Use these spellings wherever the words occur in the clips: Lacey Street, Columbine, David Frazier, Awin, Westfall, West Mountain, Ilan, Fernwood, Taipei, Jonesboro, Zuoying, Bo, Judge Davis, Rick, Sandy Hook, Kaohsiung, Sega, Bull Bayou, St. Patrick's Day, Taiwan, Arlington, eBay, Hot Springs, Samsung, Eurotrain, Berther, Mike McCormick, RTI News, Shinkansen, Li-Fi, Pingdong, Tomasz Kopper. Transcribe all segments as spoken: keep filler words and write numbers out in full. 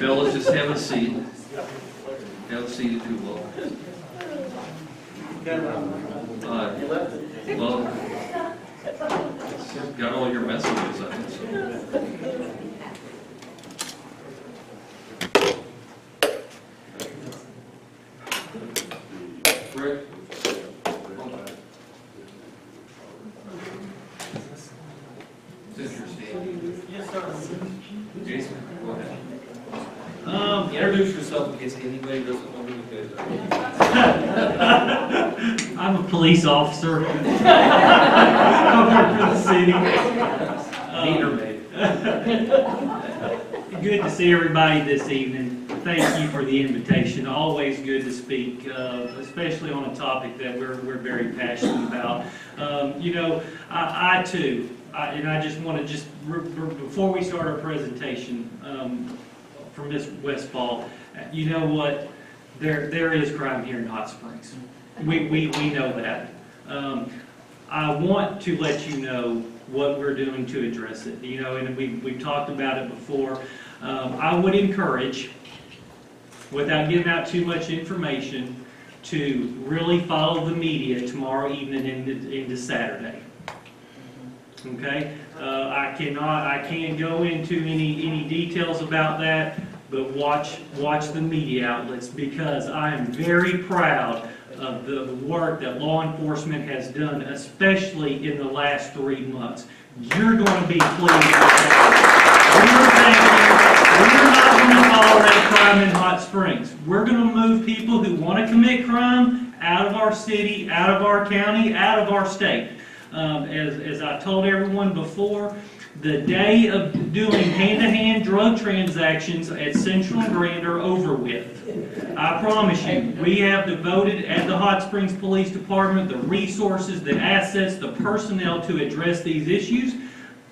Bill, let's just have a seat. Have a seat if you will. Uh, well, got all your messages on it, so. Rick? It's interesting. Yes, sir. Jason, go ahead. Um, introduce yourself in case anybody doesn't know who you guys are. I'm a police officer. I work for the city. Um, good to see everybody this evening. Thank you for the invitation. Always good to speak, uh, especially on a topic that we're, we're very passionate about. Um, you know, I, I too, I, and I just want to just, before we start our presentation um, from Miz Westfall, you know what, there, there is crime here in Hot Springs. We, we, we know that. Um, I want to let you know what we're doing to address it. You know, and we, we've talked about it before. Um, I would encourage, without giving out too much information, to really follow the media tomorrow evening into, into Saturday. Okay, uh, I cannot, I can't go into any any details about that, but watch watch the media outlets, because I am very proud of the work that law enforcement has done, especially in the last three months. You're going to be pleased with that. We're not going to follow that crime in Hot Springs. We're going to move people who want to commit crime out of our city, out of our county, out of our state. Um, as, as I told everyone before, the day of doing hand-to-hand drug transactions at Central and Grand are over with. I promise you, we have devoted at the Hot Springs Police Department the resources, the assets, the personnel to address these issues.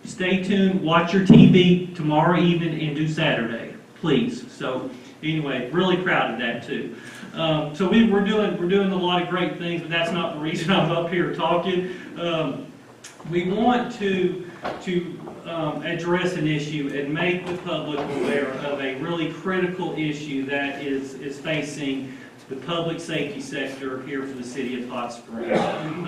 Stay tuned, watch your T V tomorrow evening and do Saturday, please. So anyway, really proud of that too. Um, so we, we're doing we're doing a lot of great things, but that's not the reason I'm up here talking. Um, we want to to um, address an issue and make the public aware of a really critical issue that is is facing the public safety sector here for the city of Hot Springs.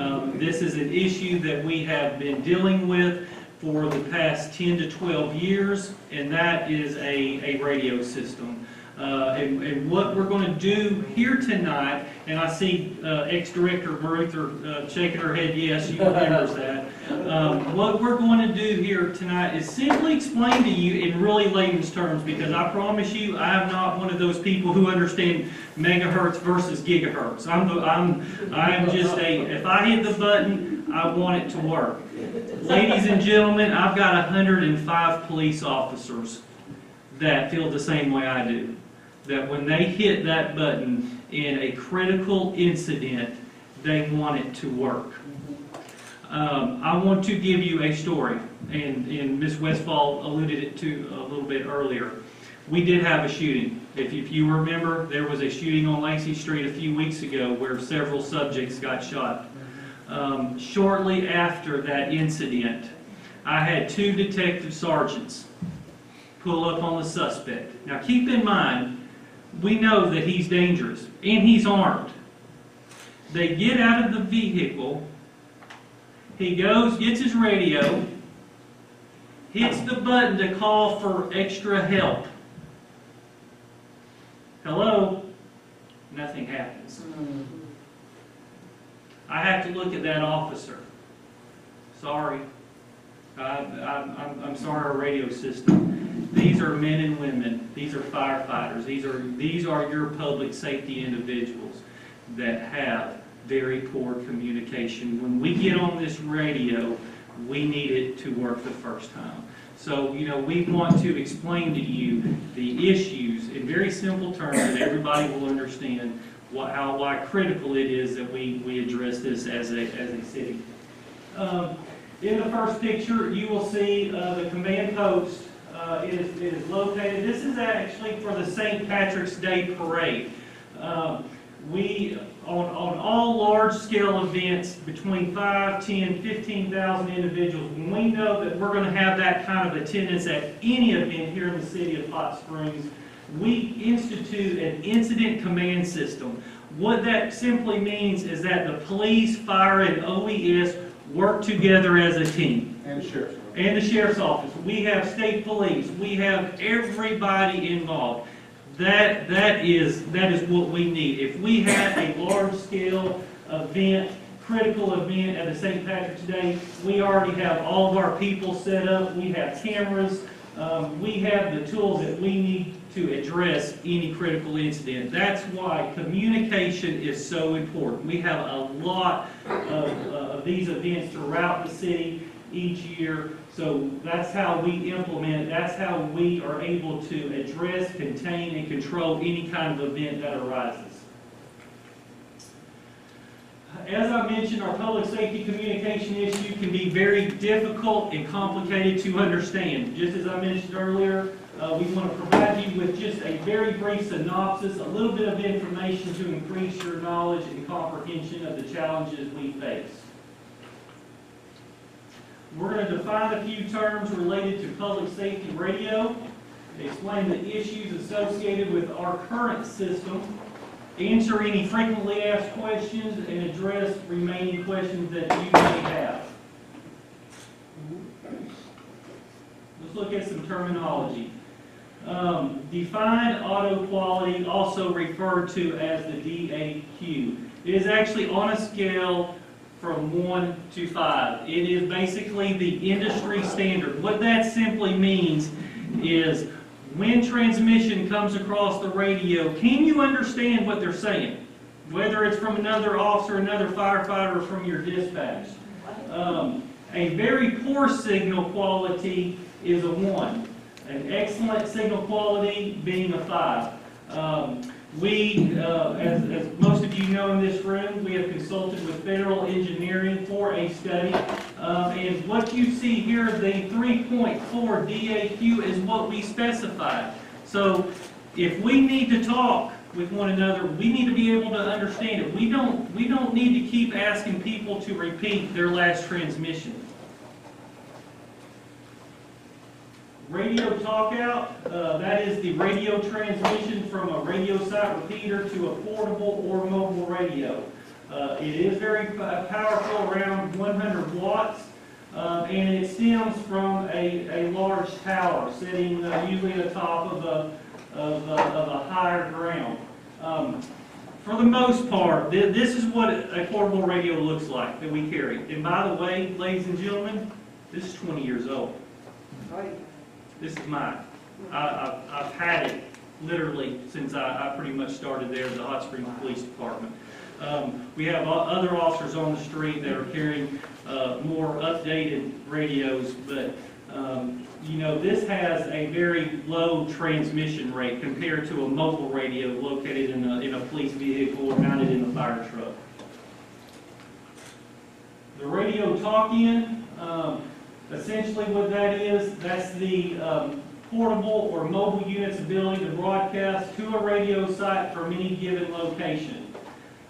Um, this is an issue that we have been dealing with for the past ten to twelve years, and that is a a radio system. Uh, and, and what we're going to do here tonight, and I see uh, ex-director Berther uh, shaking her head, yes, she remembers that. Um, what we're going to do here tonight is simply explain to you in really layman's terms, because I promise you, I am not one of those people who understand megahertz versus gigahertz. I'm, the, I'm, I'm just a, if I hit the button, I want it to work. Ladies and gentlemen, I've got one hundred and five police officers that feel the same way I do. That when they hit that button in a critical incident, they want it to work. Um, I want to give you a story, and, and Miz Westfall alluded it to a little bit earlier. We did have a shooting. If, if you remember, there was a shooting on Lacey Street a few weeks ago where several subjects got shot. Um, shortly after that incident, I had two detective sergeants pull up on the suspect. Now keep in mind, we know that he's dangerous and he's armed. They get out of the vehicle, he goes, gets his radio, hits the button to call for extra help. Hello? Nothing happens. I have to look at that officer. Sorry. I, I, I'm, I'm sorry, our radio system. These are men and women. These are firefighters. These are these are your public safety individuals that have very poor communication. When we get on this radio, we need it to work the first time. So, you know, we want to explain to you the issues in very simple terms that everybody will understand what, how why critical it is that we, we address this as a, as a city. Um, in the first picture, you will see uh, the command post. Uh, it, is, it is located. This is actually for the Saint Patrick's Day parade. Uh, we, on, on all large-scale events, between five, ten, fifteen thousand individuals, when we know that we're going to have that kind of attendance at any event here in the city of Hot Springs, we institute an incident command system. What that simply means is that the police, fire, and O E S work together as a team. And the sheriff's office. And the sheriff's office. We have state police. We have everybody involved. That, that, is, that is what we need. If we had a large-scale event, critical event at the Saint Patrick's Day, we already have all of our people set up. We have cameras. Um, we have the tools that we need to address any critical incident. That's why communication is so important. We have a lot of, uh, of these events throughout the city each year, so that's how we implement it. That's how we are able to address, contain, and control any kind of event that arises. As I mentioned, our public safety communication issue can be very difficult and complicated to understand. Just as I mentioned earlier, uh, we want to provide you with just a very brief synopsis, a little bit of information to increase your knowledge and comprehension of the challenges we face. We're going to define a few terms related to public safety radio, explain the issues associated with our current system, answer any frequently asked questions, and address remaining questions that you may have. Let's look at some terminology. Um, defined auto quality, also referred to as the D A Q. It is actually on a scale from one to five. It is basically the industry standard. What that simply means is, when transmission comes across the radio, can you understand what they're saying? Whether it's from another officer, another firefighter, or from your dispatch. Um, a very poor signal quality is a one. An excellent signal quality being a five. Um, we, uh, as, as most of you know in this room, we have consulted with Federal Engineering for a study. Uh, and what you see here, the three point four D A Q is what we specified. So if we need to talk with one another, we need to be able to understand it. We don't, we don't need to keep asking people to repeat their last transmission. Radio talk out, uh, that is the radio transmission from a radio site repeater to a portable or mobile radio. Uh, it is very powerful, around one hundred watts, uh, and it stems from a, a large tower sitting uh, usually at the top of a, of a, of a higher ground. Um, for the most part, th this is what a portable radio looks like that we carry. And by the way, ladies and gentlemen, this is twenty years old. This is mine. I, I, I've had it literally since I, I pretty much started there at the Hot Springs Police Department. Um, we have other officers on the street that are carrying uh, more updated radios, but um, you know, this has a very low transmission rate compared to a mobile radio located in a, in a police vehicle or mounted in a fire truck. The radio talk-in, um, essentially what that is, that's the um, portable or mobile unit's ability to broadcast to a radio site from any given location.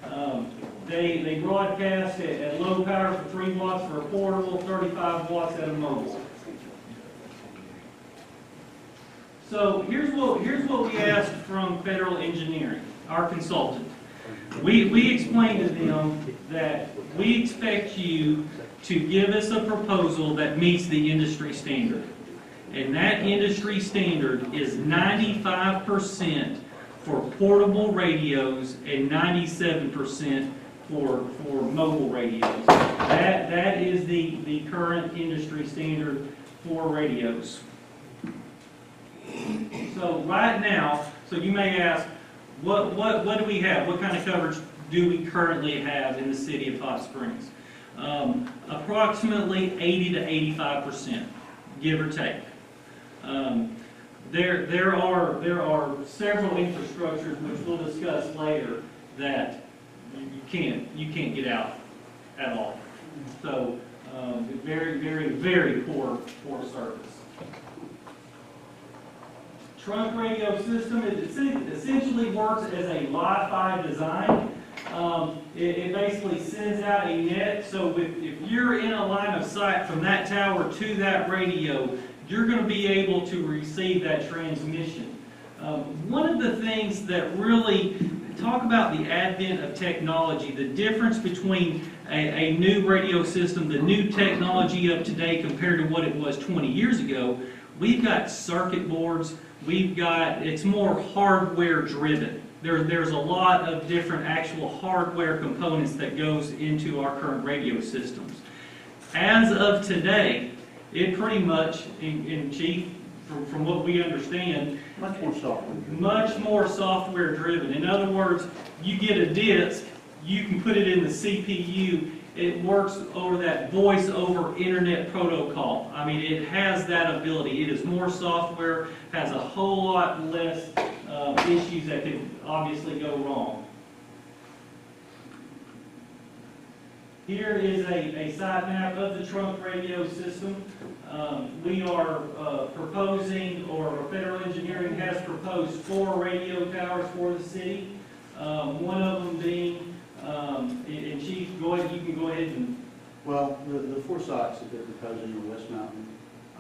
Um, they, they broadcast at, at low power for three watts for a portable, thirty-five watts at a mobile. So here's what, here's what we asked from Federal Engineering, our consultant. We, we explained to them that we expect you to give us a proposal that meets the industry standard. And that industry standard is ninety-five percent for portable radios and ninety-seven percent for, for mobile radios. That, that is the, the current industry standard for radios. So right now, so you may ask, what, what, what do we have? What kind of coverage do we currently have in the city of Hot Springs? Um, approximately eighty to eighty-five percent, give or take. Um, There, there are there are several infrastructures which we'll discuss later that you can't you can't get out at all. So um, very very very poor poor service. Trunk radio system, it essentially works as a Li-Fi design. Um, it, it basically sends out a net. So with, if you're in a line of sight from that tower to that radio, you're going to be able to receive that transmission. Um, one of the things that really, talk about the advent of technology, the difference between a, a new radio system, the new technology of today compared to what it was twenty years ago. We've got circuit boards, we've got, it's more hardware driven. There, there's a lot of different actual hardware components that goes into our current radio systems. As of today, it pretty much, in, in chief, from, from what we understand, much more software driven. Much more software driven. In other words, you get a disk, you can put it in the C P U, it works over that voice over internet protocol. I mean, it has that ability. It is more software, has a whole lot less uh, issues that can obviously go wrong. Here is a, a side map of the trunk radio system. Um, we are uh, proposing, or Federal Engineering has proposed four radio towers for the city. Um, one of them being, um, and Chief, go ahead, you can go ahead and... Well, the, the four sites that they're proposing are West Mountain,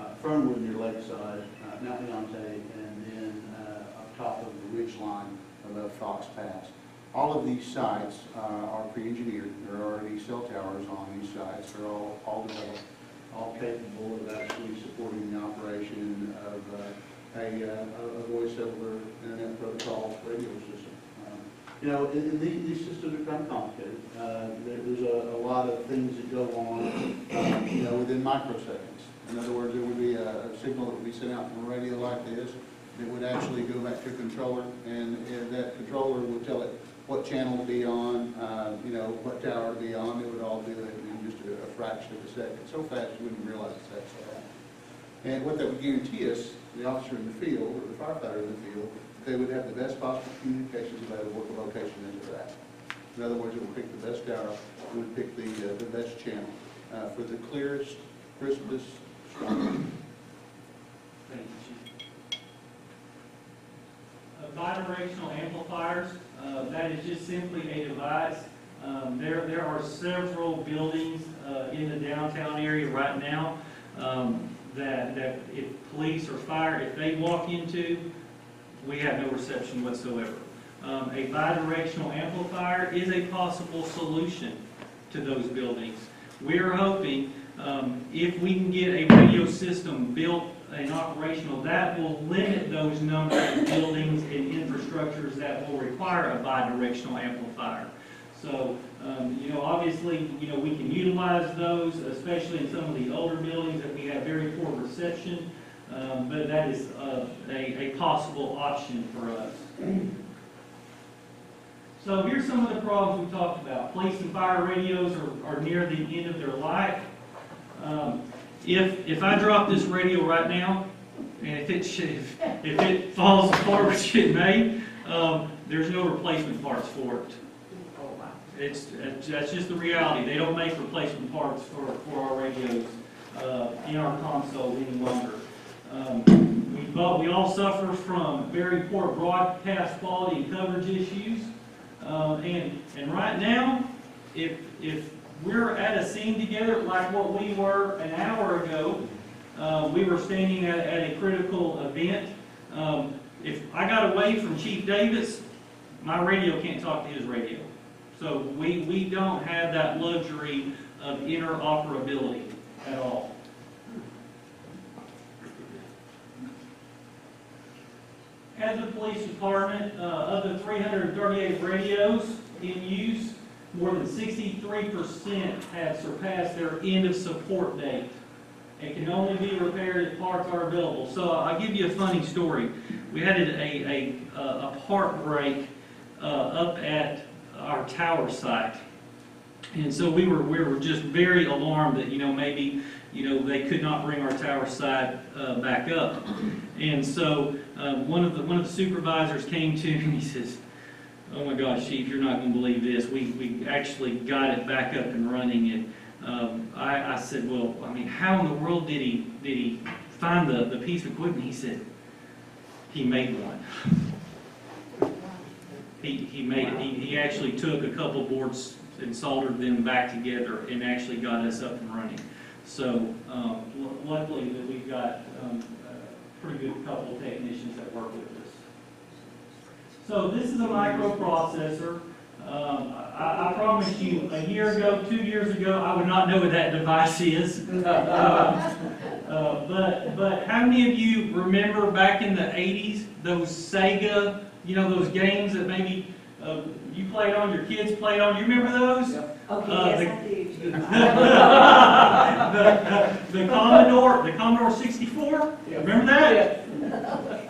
uh, Fernwood near Lakeside, uh, Mount Deontay, and then uh, up top of the ridge line above Fox Pass. All of these sites uh, are pre-engineered. There are already cell towers on these sites. They're all, all developed, all capable of actually supporting the operation of uh, a, uh, a voice over internet protocol radio system. Um, you know, and, and these, these systems are kind of complicated. Uh, there, there's a, a lot of things that go on, um, you know, within microseconds. In other words, there would be a, a signal that would be sent out from a radio like this. It would actually go back to a controller, and, and that controller would tell it what channel to be on, uh, you know, what tower to be on. It would all do it in just a, a fraction of a second. So fast you wouldn't realize it's actually happening. And what that would guarantee us, the officer in the field, or the firefighter in the field, they would have the best possible communications available at the location into that. In other words, it would pick the best tower, it would pick the, uh, the best channel uh, for the clearest, crispest, strongest. Thank you, Chief. Uh, bidirectional amplifiers. Uh, that is just simply a device. Um, there, there are several buildings uh, in the downtown area right now um, that, that if police or fire, if they walk into, we have no reception whatsoever. Um, a bidirectional amplifier is a possible solution to those buildings. We're hoping um, if we can get a radio system built and operational, that will limit those number of buildings and infrastructures that will require a bidirectional amplifier. So, um, you know, obviously, you know, we can utilize those, especially in some of the older buildings that we have very poor reception, um, but that is uh, a, a possible option for us. So here's some of the problems we talked about. Police and fire radios are, are near the end of their life. Um, If, if I drop this radio right now, and if it, should, if, if it falls apart, which it may, um, there's no replacement parts for it. Oh, wow. It's, it's, that's just the reality. They don't make replacement parts for, for our radios uh, in our console any longer. Um, we, but we all suffer from very poor broadcast quality and coverage issues. Um, and, and right now, if, if we're at a scene together like what we were an hour ago. Uh, we were standing at, at a critical event. Um, if I got away from Chief Davis, my radio can't talk to his radio. So we, we don't have that luxury of interoperability at all. As a police department, uh, of the three hundred thirty-eight radios in use, more than sixty-three percent have surpassed their end of support date and can only be repaired if parts are available. So I'll give you a funny story. We had a, a, a, a part break uh, up at our tower site. And so we were, we were just very alarmed that, you know, maybe, you know, they could not bring our tower site uh, back up. And so uh, one, of the, one of the supervisors came to me and he says, "Oh my gosh, Chief, you're not going to believe this. We, we actually got it back up and running." And um, I, I said, "Well, I mean, how in the world did he, did he find the, the piece of equipment?" He said, "He made one." he, he, made, wow. he, he actually took a couple boards and soldered them back together and actually got us up and running. So um, luckily that we've got um, a pretty good couple of technicians that work with us. So this is a microprocessor. Um, I, I promise you, a year ago, two years ago, I would not know what that device is. Uh, uh, but but how many of you remember back in the eighties, those Sega, you know, those games that maybe uh, you played on, your kids played on? You remember those? Yep. Okay, uh, yes, the, I do. the, uh, the Commodore, the Commodore sixty-four. Yep. Remember that? Yep.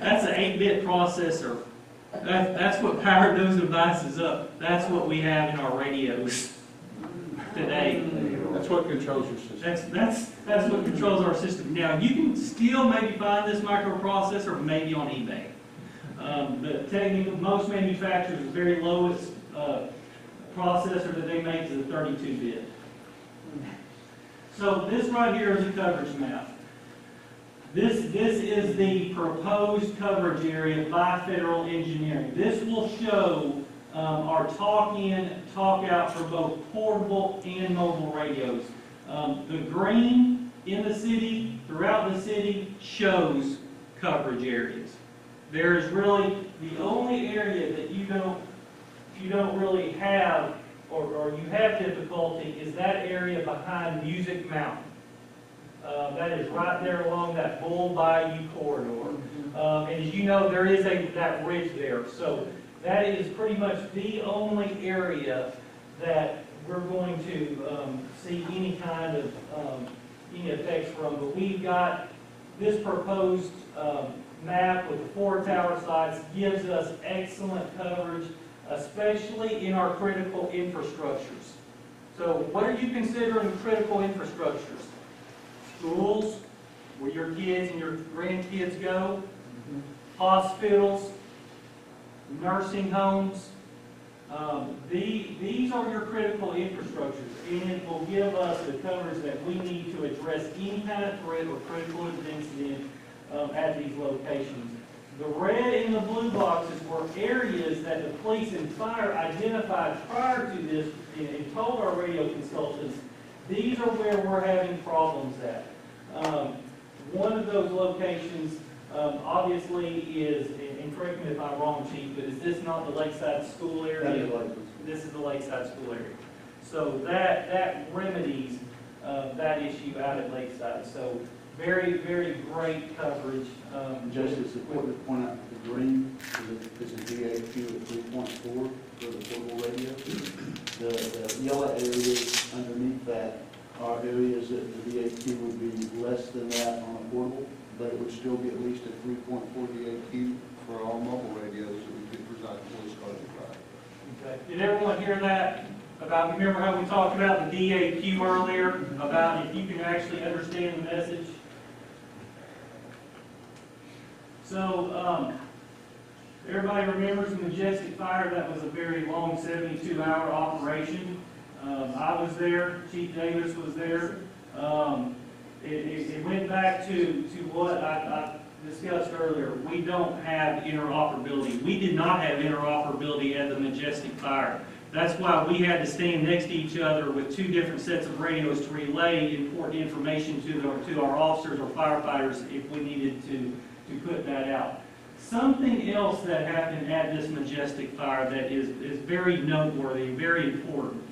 That's an eight-bit processor. That, that's what powered those devices up. That's what we have in our radios today. That's what controls your system. That's, that's, that's what controls our system. Now, you can still maybe find this microprocessor maybe on eBay. Um, the technical, most manufacturers, the very lowest uh, processor that they make is a thirty-two bit. So this right here is a coverage map. This, this is the proposed coverage area by Federal Engineering. This will show um, our talk-in, talk-out for both portable and mobile radios. Um, the green in the city, throughout the city, shows coverage areas. There is really the only area that you don't, you don't really have or, or you have difficulty is that area behind Music Mountain. Uh, that is right there along that Bull Bayou corridor. Um, and as you know, there is a, that ridge there. So that is pretty much the only area that we're going to um, see any kind of um, any effects from. But we've got this proposed um, map with the four tower sites gives us excellent coverage, especially in our critical infrastructures. So what are you considering critical infrastructures? Schools, where your kids and your grandkids go, mm-hmm. hospitals, nursing homes. Um, the, these are your critical infrastructures, and it will give us the coverage that we need to address any kind of threat or critical incident um, at these locations. The red and the blue boxes were areas that the police and fire identified prior to this and told our radio consultants, these are where we're having problems at. Um, one of those locations, um, obviously, is, and correct me if I'm wrong, Chief, but is this not the Lakeside School area? Is this is the Lakeside School area. So that, that remedies uh, that issue out at Lakeside. So very, very great coverage. Um, Just it's important to point out the green is a D A Q at three point four for the portable radio. The, the yellow areas underneath that are areas that the D A Q would be less than that on a portable, but it would still be at least a three point four D A Q for all mobile radios that we could provide police cars to drive. Okay. Did everyone hear that? About, remember how we talked about the D A Q earlier, about if you can actually understand the message? So, um, everybody remembers the Majestic Fire. That was a very long seventy-two hour operation. Um, I was there. Chief Davis was there. Um, it, it, it went back to, to what I, I discussed earlier. We don't have interoperability. We did not have interoperability at the Majestic Fire. That's why we had to stand next to each other with two different sets of radios to relay important information to, the, to our officers or firefighters if we needed to, to put that out. Something else that happened at this Majestic Fire that is, is very noteworthy, very important,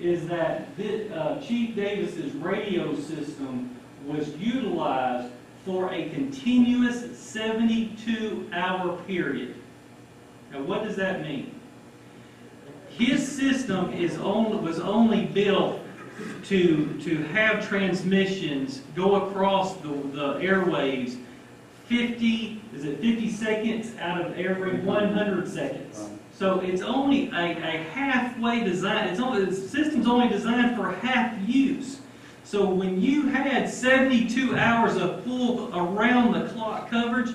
is that this, uh, Chief Davis's radio system was utilized for a continuous seventy-two hour period. Now, what does that mean? His system is only, was only built to, to have transmissions go across the, the airwaves fifty, is it fifty seconds out of every one hundred seconds. So it's only a, a halfway design. It's only, the system's only designed for half use. So when you had seventy-two hours of full around the clock coverage,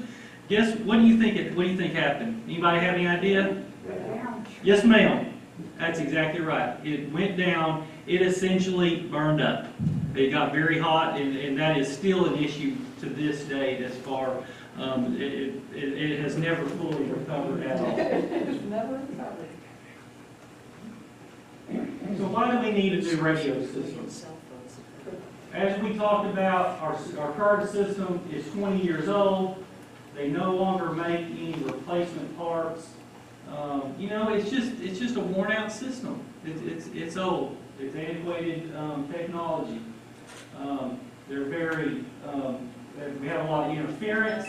guess what do you think? It, what do you think happened? Anybody have any idea? Yes, ma'am. That's exactly right. It went down. It essentially burned up. It got very hot, and, and that is still an issue to this day. This far, um, it, it, it has never fully recovered at all. It's never recovered. So why do we need a new radio system? As we talked about, our, our current system is twenty years old. They no longer make any replacement parts. Um, you know, it's just it's just a worn-out system. It's it's it's old. It's antiquated um, technology. Um, they're very. Um, we have a lot of interference.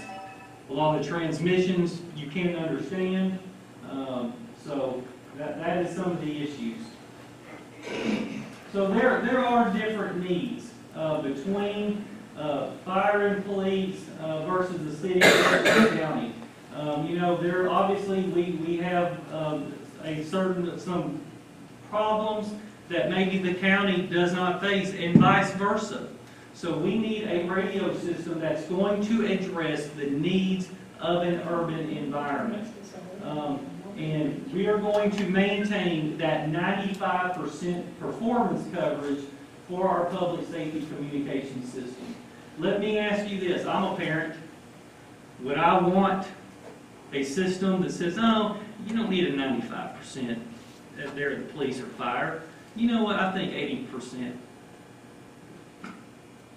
A lot of the transmissions you can't understand. Um, so that that is some of the issues. So there there are different needs uh, between. Uh, fire and police uh, versus the city versus the county. Um, you know, there obviously we, we have um, a certain some problems that maybe the county does not face, and vice versa. So we need a radio system that's going to address the needs of an urban environment. Um, and we are going to maintain that ninety-five percent performance coverage for our public safety communication system. Let me ask you this, I'm a parent. Would I want a system that says, oh, you don't need a ninety-five percent if they're the police or fire? You know what, I think eighty percent.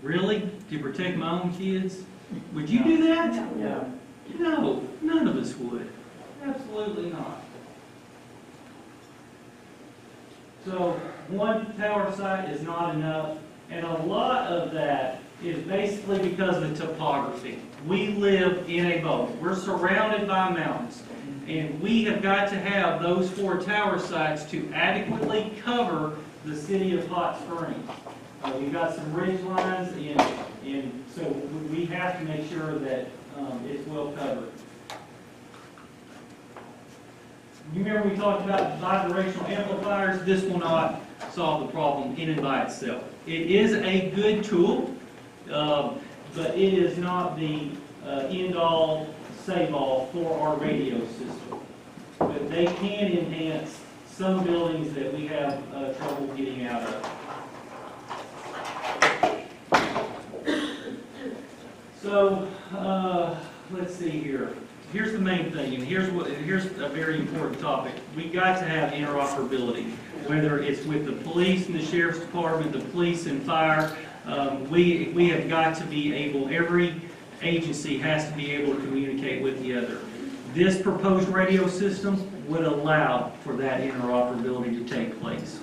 Really? To protect my own kids? Would you do that? No. No, none of us would. Absolutely not. So one tower site is not enough, and a lot of that is basically because of the topography. We live in a bowl. We're surrounded by mountains. And we have got to have those four tower sites to adequately cover the city of Hot Springs. Uh, we've got some ridge lines, and, and so we have to make sure that um, it's well covered. You remember we talked about bidirectional amplifiers? This will not solve the problem in and by itself. It is a good tool. Um, but it is not the uh, end-all, save-all for our radio system. But they can enhance some buildings that we have uh, trouble getting out of. So uh, let's see here. Here's the main thing, and here's what here's a very important topic. We got to have interoperability, whether it's with the police and the sheriff's department, the police and fire. Um, we, we have got to be able, every agency has to be able to communicate with the other. This proposed radio system would allow for that interoperability to take place.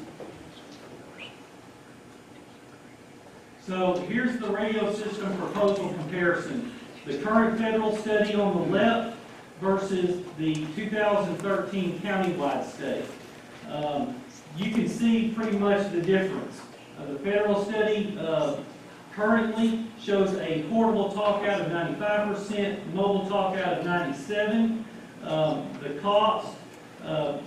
So here's the radio system proposal comparison. The current federal study on the left versus the two thousand thirteen countywide study. Um, you can see pretty much the difference. Uh, the federal study uh, currently shows a portable talk out of ninety-five percent, mobile talk out of ninety-seven percent. Um, the cost uh,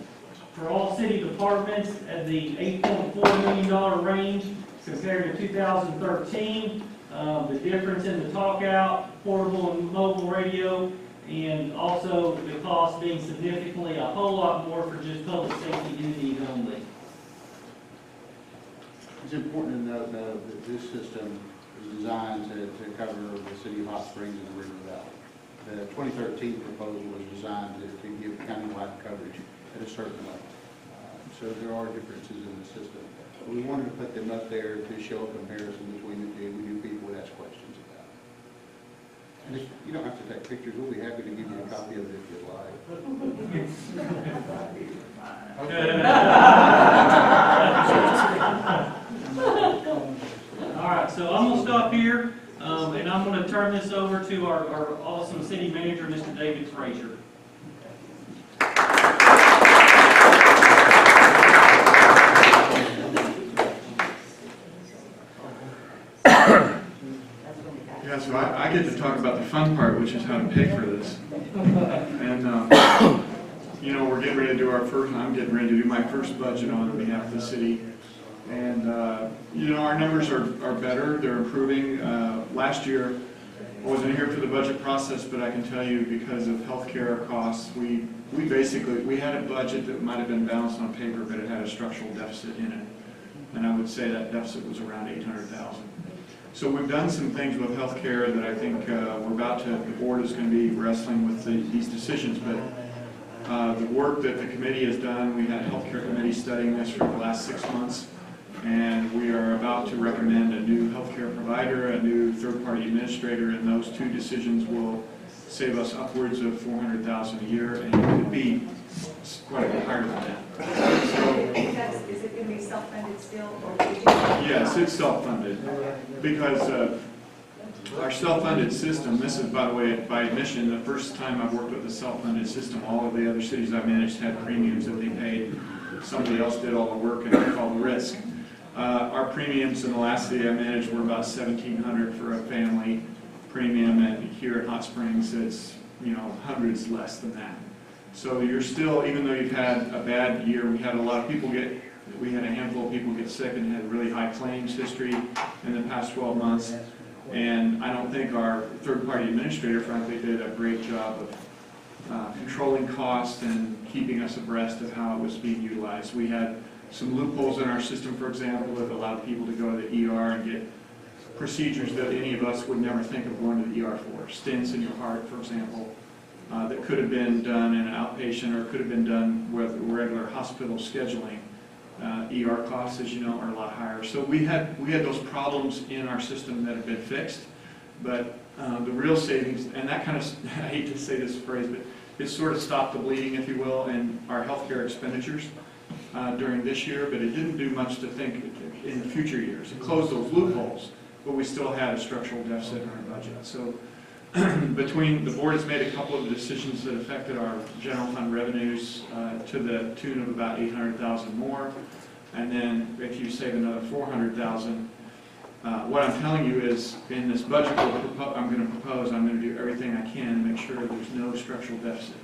for all city departments at the eight point four million dollars range compared to two thousand thirteen. Um, the difference in the talk out, portable and mobile radio, and also the cost being significantly a whole lot more for just public safety duties only. It's important to note, though, that this system is designed to, to cover the city of Hot Springs and the River Valley. The twenty thirteen proposal was designed to, to give countywide coverage at a certain level. Uh, so there are differences in the system. But we wanted to put them up there to show a comparison between the two. We knew people would ask questions about it. And if you don't have to take pictures. We'll be happy to give you a copy of it if you'd like. Alright, so I'm going to stop here, um, and I'm going to turn this over to our, our awesome city manager, Mister David Frazier. Yeah, so I, I get to talk about the fun part, which is how to pay for this. And, um, you know, we're getting ready to do our first, I'm getting ready to do my first budget on behalf of the city. And, uh, you know, our numbers are, are better. They're improving. Uh, last year, I wasn't here for the budget process, but I can tell you because of health care costs, we, we basically, we had a budget that might have been balanced on paper, but it had a structural deficit in it. And I would say that deficit was around eight hundred thousand dollars. So we've done some things with health care that I think uh, we're about to, the board is going to be wrestling with the, these decisions, but uh, the work that the committee has done, we had a health care committee studying this for the last six months. And we are about to recommend a new healthcare provider, a new third-party administrator, and those two decisions will save us upwards of four hundred thousand dollars a year, and it could be quite a bit higher than that. So, is it going to be self-funded still? Or yes, it's self-funded, because uh, our self-funded system, this is, by the way, by admission, the first time I've worked with a self-funded system. All of the other cities I managed had premiums that they paid. Somebody else did all the work and took all the risk. Uh, our premiums in the last city I managed were about seventeen hundred dollars for a family premium, and here at Hot Springs it's, you know, hundreds less than that. So you're still, even though you've had a bad year, we had a lot of people get, we had a handful of people get sick and had really high claims history in the past twelve months. And I don't think our third-party administrator, frankly, did a great job of uh, controlling costs and keeping us abreast of how it was being utilized. We had some loopholes in our system, for example, that allowed people to go to the E R and get procedures that any of us would never think of going to the E R for. Stents in your heart, for example, uh, that could have been done in an outpatient or could have been done with regular hospital scheduling. Uh, E R costs, as you know, are a lot higher. So we had we had those problems in our system that have been fixed, but uh, the real savings, and that kind of, I hate to say this phrase, but it sort of stopped the bleeding, if you will, in our healthcare expenditures uh, during this year, but it didn't do much to think in the future years. It closed those loopholes, but we still had a structural deficit in our budget. So between, the board has made a couple of decisions that affected our general fund revenues uh, to the tune of about eight hundred thousand dollars more, and then if you save another four hundred thousand dollars, uh, what I'm telling you is in this budget I'm going to propose, I'm going to do everything I can to make sure there's no structural deficit.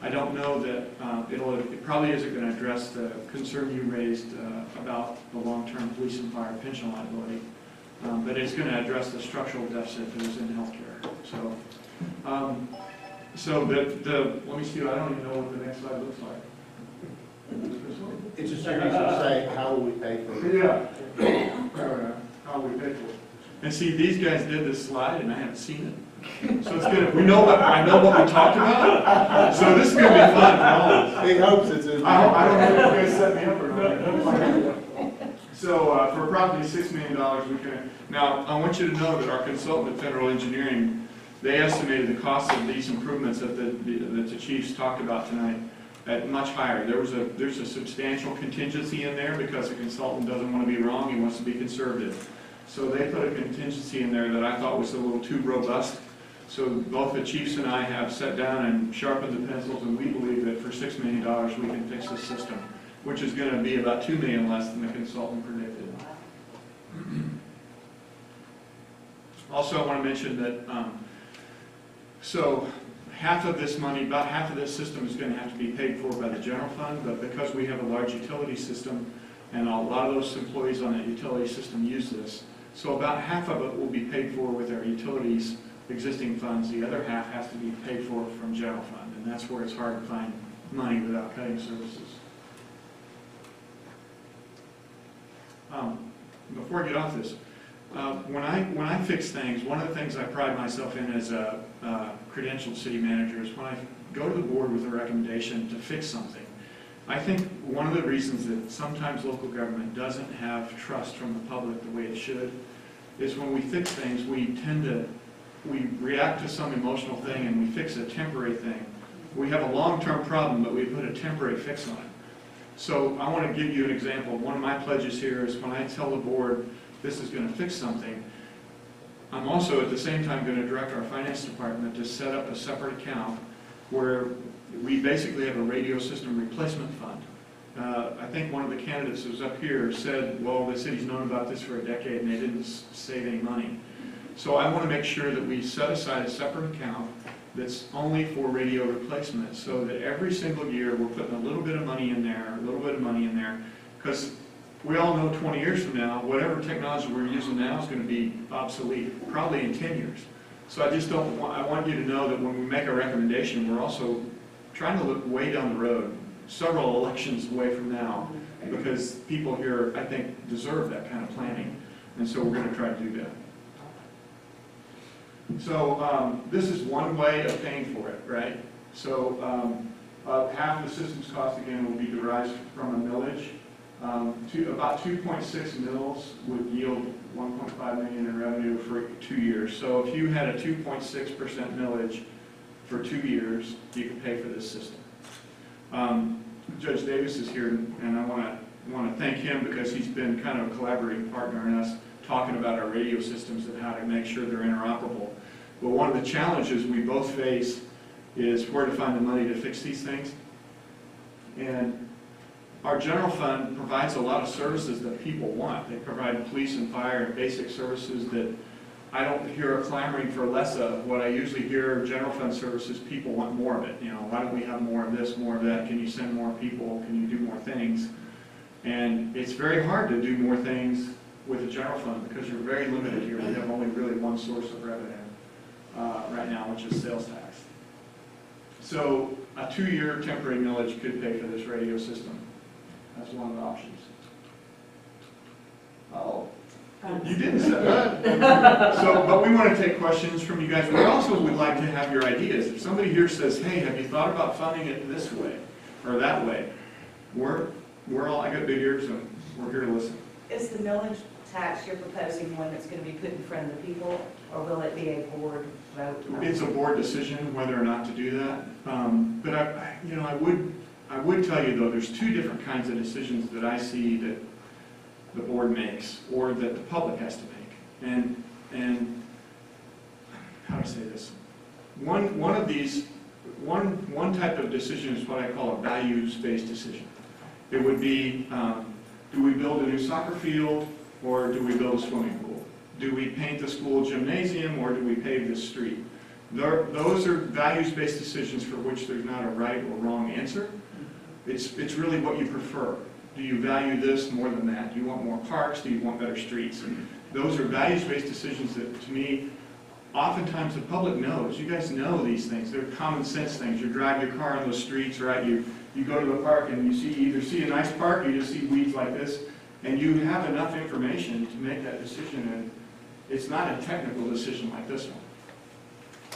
I don't know that uh, it'll, it probably isn't going to address the concern you raised uh, about the long-term police and fire pension liability, um, but it's going to address the structural deficit that is in healthcare. So, um, so the, the, let me see, I don't even know what the next slide looks like. It's just you should say, how will we pay for it? Yeah, uh, how will we pay for it? And see, these guys did this slide and I haven't seen it. So it's good, we know what, I know what we talked about, so this is going to be fun for all of us. Big hopes it's in. I, I don't know if you guys set me up or not. So uh, for approximately six million dollars, we can, now I want you to know that our consultant at Federal Engineering, they estimated the cost of these improvements that the, the, that the chiefs talked about tonight at much higher. There was a there's a substantial contingency in there because the consultant doesn't want to be wrong; he wants to be conservative. So they put a contingency in there that I thought was a little too robust. So both the chiefs and I have sat down and sharpened the pencils, and we believe that for six million dollars we can fix this system, which is going to be about two million less than the consultant predicted. Also, I want to mention that. Um, So half of this money, about half of this system is going to have to be paid for by the general fund, but because we have a large utility system and a lot of those employees on that utility system use this, so about half of it will be paid for with our utilities existing funds. The other half has to be paid for from general fund, and that's where it's hard to find money without cutting services. Um, before I get off this, Uh, when I when I fix things, one of the things I pride myself in as a uh, credentialed city manager is when I go to the board with a recommendation to fix something. I think one of the reasons that sometimes local government doesn't have trust from the public the way it should is when we fix things, we tend to we react to some emotional thing and we fix a temporary thing. We have a long-term problem, but we put a temporary fix on it. So I want to give you an example. One of my pledges here is when I tell the board this is going to fix something, I'm also at the same time going to direct our finance department to set up a separate account where we basically have a radio system replacement fund. Uh, I think one of the candidates who was up here said, well, the city's known about this for a decade and they didn't save any money. So I want to make sure that we set aside a separate account that's only for radio replacement so that every single year we're putting a little bit of money in there, a little bit of money in there, because we all know twenty years from now, whatever technology we're using now is going to be obsolete, probably in ten years. So I just don't want, I want you to know that when we make a recommendation, we're also trying to look way down the road, several elections away from now, because people here, I think, deserve that kind of planning. And so we're going to try to do that. So um, this is one way of paying for it, right? So um, uh, half the system's cost, again, will be derived from a millage. Um, to, about two point six mils would yield one point five million in revenue for two years. So if you had a two point six percent millage, for two years, you can pay for this system. Um, Judge Davis is here, and I want to want to thank him because he's been kind of a collaborating partner in us talking about our radio systems and how to make sure they're interoperable. But one of the challenges we both face is where to find the money to fix these things. And our general fund provides a lot of services that people want. They provide police and fire and basic services that I don't hear a clamoring for less of. What I usually hear, general fund services, people want more of it. You know, why don't we have more of this, more of that? Can you send more people? Can you do more things? And it's very hard to do more things with the general fund because you're very limited here. We have only really one source of revenue uh, right now, which is sales tax. So a two-year temporary millage could pay for this radio system. That's one of the options. Oh. You didn't say that. So, but we want to take questions from you guys. We also would like to have your ideas. If somebody here says, hey, have you thought about funding it this way or that way? We're, we're all, I got big ears and we're here to listen. Is the millage tax you're proposing one that's going to be put in front of the people, or will it be a board vote? It's a board decision whether or not to do that. Um, but I, you know, I would, I would tell you though, there's two different kinds of decisions that I see that the board makes, or that the public has to make. And, and how do I say this? One, one of these, one, one type of decision is what I call a values-based decision. It would be, um, do we build a new soccer field, or do we build a swimming pool? Do we paint the school gymnasium, or do we pave this street? There, those are values-based decisions for which there's not a right or wrong answer. It's, it's really what you prefer. Do you value this more than that? Do you want more parks? Do you want better streets? Those are values-based decisions that, to me, oftentimes the public knows. You guys know these things. They're common sense things. You drive your car on the streets, right? You, you go to the park and you see either see a nice park or you just see weeds like this. And you have enough information to make that decision. And it's not a technical decision like this one.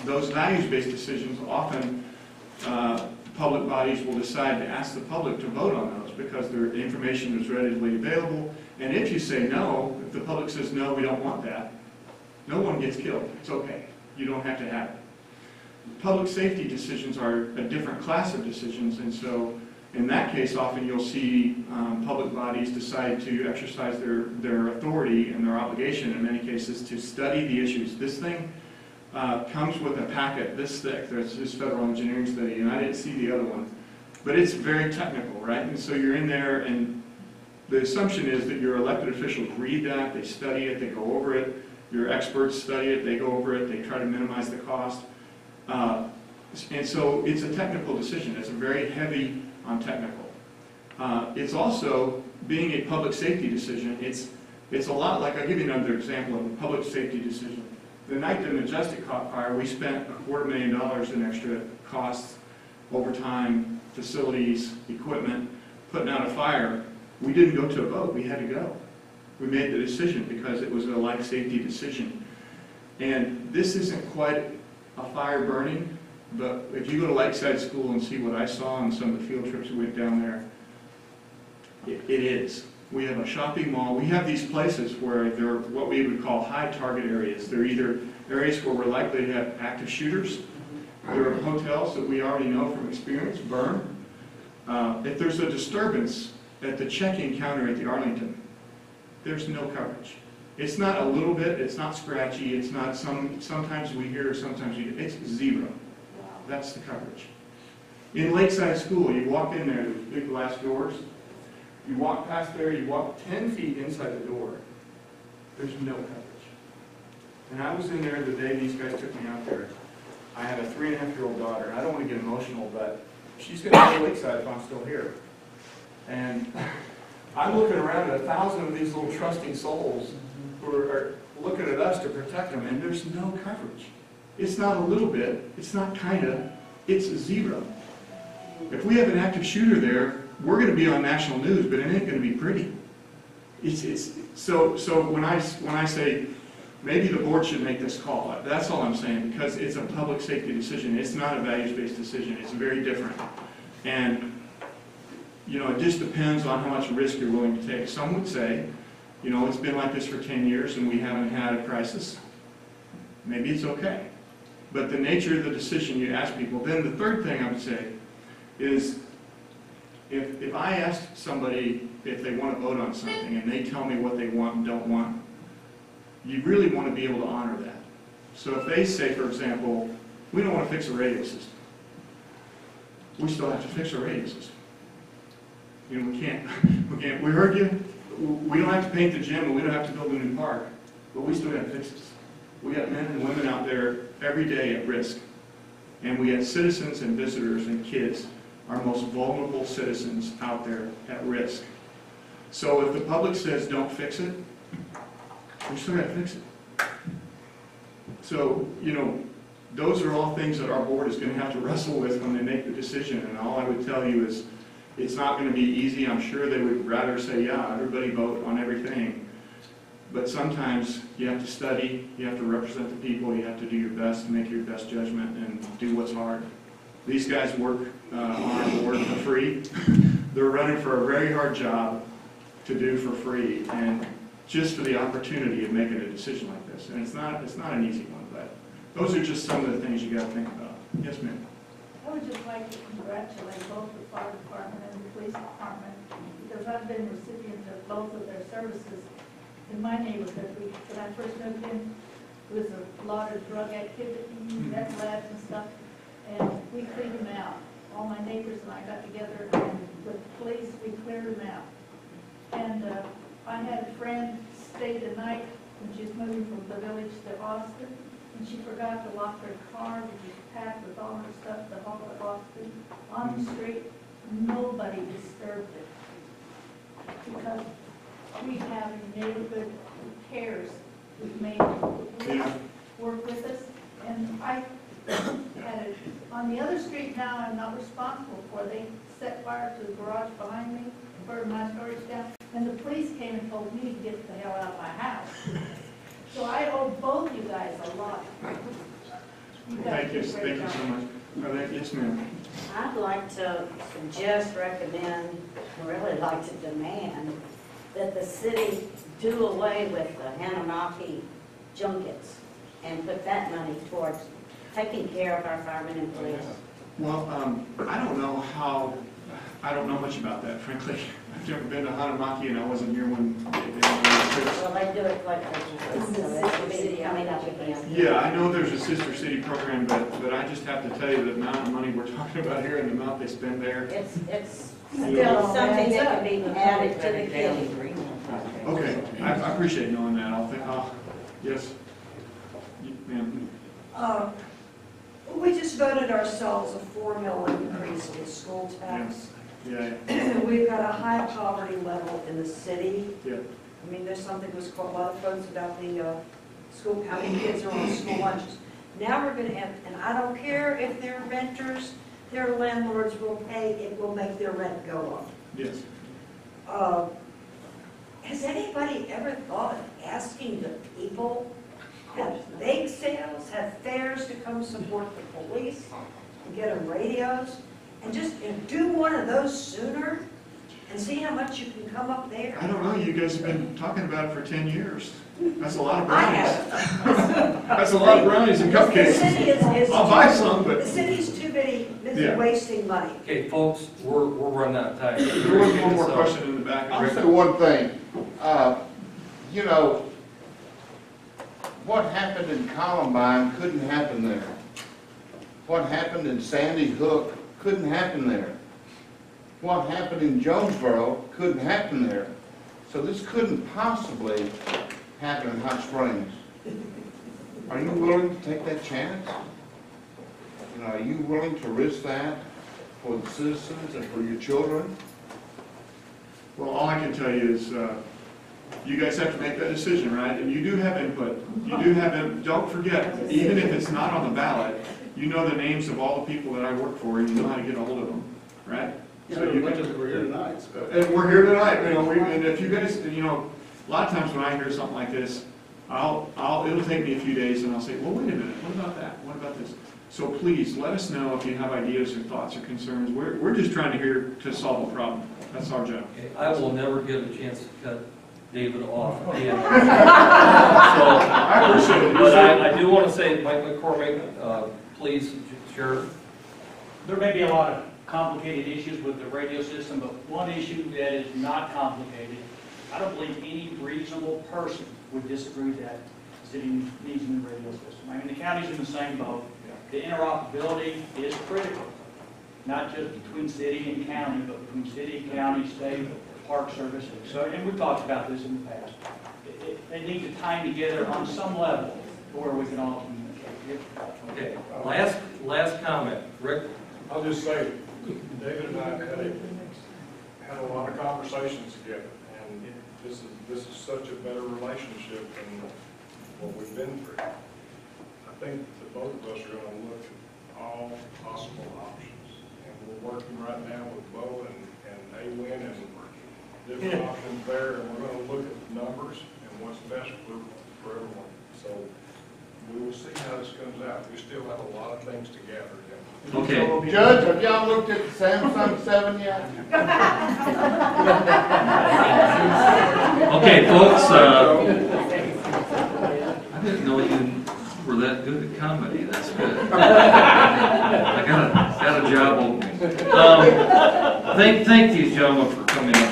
Those values-based decisions often uh, public bodies will decide to ask the public to vote on those because their information is readily available. And if you say no, if the public says no, we don't want that, no one gets killed. It's okay. You don't have to have it. Public safety decisions are a different class of decisions, and so in that case, often you'll see um, public bodies decide to exercise their, their authority and their obligation, in many cases, to study the issues. This thing Uh, comes with a packet this thick. There's this Federal Engineering study, and I didn't see the other one. But it's very technical, right? And so you're in there, and the assumption is that your elected officials read that, they study it, they go over it. Your experts study it, they go over it, they try to minimize the cost. Uh, and so it's a technical decision. It's very heavy on technical. Uh, it's also, being a public safety decision, it's, it's a lot like, I'll give you another example of a public safety decision. The night the Majestic caught fire, we spent a quarter million dollars in extra costs, overtime, facilities, equipment, putting out a fire. We didn't go to a vote. We had to go. We made the decision because it was a life safety decision. And this isn't quite a fire burning, but if you go to Lakeside School and see what I saw on some of the field trips we went down there, it, it is. We have a shopping mall. We have these places where they're what we would call high target areas. They're either areas where we're likely to have active shooters. There are hotels that we already know from experience burn. Uh, if there's a disturbance at the check-in counter at the Arlington, there's no coverage. It's not a little bit. It's not scratchy. It's not some. Sometimes we hear. Sometimes we. It's zero. That's the coverage. In Lakeside School, you walk in there, there's big glass doors. You walk past there, you walk ten feet inside the door, there's no coverage. And I was in there the day these guys took me out there. I have a three and a half year old daughter, and I don't want to get emotional, but she's going to go Lakeside if I'm still here. And I'm looking around at a thousand of these little trusting souls who are looking at us to protect them, and there's no coverage. It's not a little bit, it's not kind of, it's zero. If we have an active shooter there, we're going to be on national news, but it ain't going to be pretty. It's, it's, so so when, I, when I say maybe the board should make this call, that's all I'm saying, because it's a public safety decision. It's not a values-based decision. It's very different. And, you know, it just depends on how much risk you're willing to take. Some would say, you know, it's been like this for ten years and we haven't had a crisis. Maybe it's okay. but the nature of the decision you ask people. Then the third thing I would say is, if, if I asked somebody if they want to vote on something and they tell me what they want and don't want, you really want to be able to honor that. So if they say, for example, we don't want to fix a radio system, we still have to fix a radio system. You know, we can't, we can't, we heard you, we don't have to paint the gym and we don't have to build a new park, but we still got to fix this. We got men and women out there every day at risk, and we got citizens and visitors and kids, our most vulnerable citizens out there at risk. So if the public says don't fix it, we still got to fix it. So, you know, those are all things that our board is going to have to wrestle with when they make the decision, and all I would tell you is it's not going to be easy. I'm sure they would rather say, yeah, everybody vote on everything, but sometimes you have to study, you have to represent the people, you have to do your best and make your best judgment and do what's hard. These guys work uh, on our board for free. They're running for a very hard job to do for free, and just for the opportunity of making a decision like this. And it's not, it's not an easy one, but those are just some of the things you got to think about. Yes, ma'am. I would just like to congratulate both the fire department and the police department, because I've been recipient of both of their services in my neighborhood. When I first moved in, there was a lot of drug activity, meth labs and stuff, and we cleaned them out. All my neighbors and I got together, and with the police, we cleared them out. And uh, I had a friend stay the night when she was moving from the village to Austin, and she forgot to lock her car, which was packed with all her stuff, the whole of Austin, on the street. Nobody disturbed it, because we have a neighborhood who cares, who made work with us. And I had it on the other street now I'm not responsible for. They set fire to the garage behind me, burned my storage down. And the police came and told me to get the hell out of my house. So I owe both you guys a lot. You guys Thank you. Thank you so much. Yes, ma'am. I'd like to suggest, recommend, and really like to demand that the city do away with the Hanamaki junkets and put that money towards taking care of our firemen and police. Well, um, I don't know how, I don't know much about that, frankly. I've never been to Hanamaki, and I wasn't here when they did it. Well, they do it quite often. So city, I mean, I yeah, I know there's a sister city program, but, but I just have to tell you the amount of money we're talking about here and the amount they spend there. It's, it's still know, something that can be added to the kitty. Okay, I, I appreciate knowing that. I'll think, oh, yes, ma'am. Uh, we just voted ourselves a four mil increase in the school tax. Yeah. Yeah. We've got a high poverty level in the city. Yeah. I mean, there's something that was called a lot of folks about the uh, school, how many kids are on school lunches. Now we're going to have, and I don't care if they're renters, their landlords will pay, it will make their rent go up. Yes. Uh, has anybody ever thought of asking the people, have bake sales, have fairs to come support the police, and get them radios, and just you know, do one of those sooner, and see how much you can come up there? I don't know, you guys have been talking about it for ten years. That's a lot of brownies. That's a lot of brownies and cupcakes. The city is, is I'll buy some, but... The city's too busy yeah. wasting money. Okay, folks, we're, we're running out of time. There was one more question in the back. I'll say one thing. Uh, you know, what happened in Columbine couldn't happen there. What happened in Sandy Hook couldn't happen there. What happened in Jonesboro couldn't happen there. So this couldn't possibly happen in Hot Springs. Are you willing to take that chance? You know, are you willing to risk that for the citizens and for your children? Well, all I can tell you is, uh, you guys have to make that decision, right? And you do have input. You do have input. Don't forget, even if it's not on the ballot, you know the names of all the people that I work for, and you know how to get a hold of them, right? Yeah, so you can, just, we're here tonight. So. And we're here tonight. You know, we, and if you guys, you know, a lot of times when I hear something like this, I'll, I'll, it'll take me a few days, and I'll say, well, wait a minute, what about that? What about this? So please let us know if you have ideas or thoughts or concerns. We're, we're just trying to hear to solve a problem. That's our job. Okay. I will never get a chance to cut David off at the end. So, but I, I do want to say, Mike McCormick, uh, please, sure. There may be a lot of complicated issues with the radio system, but one issue that is not complicated, I don't believe any reasonable person would disagree with that, is that it needs a new radio system. I mean, the county's in the same boat. The interoperability is critical, not just between city and county, but between city, county, state, park services. So, and we've talked about this in the past. It, it, they need to tie together on some level to where we can all communicate. Okay. Last, last comment, Rick. I'll just say, David and I had a, had a lot of conversations together, and this is this is such a better relationship than what we've been through. I think that both of us are going to look at all possible options, and we're working right now with Bo and, and Awin and different yeah. options there, and we're going to look at the numbers and what's best for, for everyone. So we will see how this comes out. We still have a lot of things to gather down. Okay. So, Judge, have y'all looked at the Samsung seven yet? Okay, folks. Uh, I didn't know you were that good at comedy. That's good. I got a, got a job opening. Um, thank, thank these gentlemen for coming in.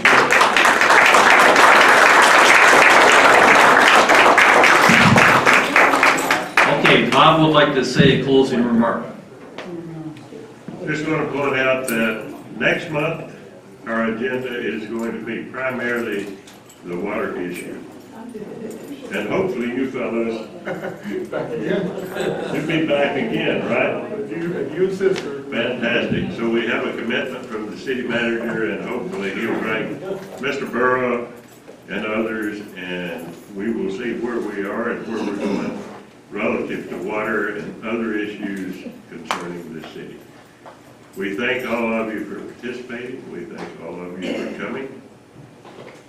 Bob would like to say a closing remark. Just going to point out that next month our agenda is going to be primarily the water issue. And hopefully you fellows you'll be back again, right? You, you sister. Fantastic. So we have a commitment from the city manager, and hopefully he'll bring Mister Burrough and others, and we will see where we are and where we're going relative to water and other issues concerning the city. We thank all of you for participating. We thank all of you for coming.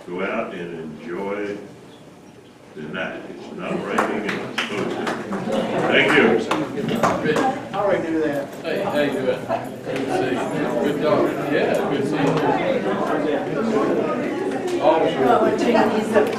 Go out and enjoy the night. It's not raining and it's supposed to. Thank you. All right, do that. Hey, how you doing? Good to see you. Good dog. Yeah, good to see you. Always.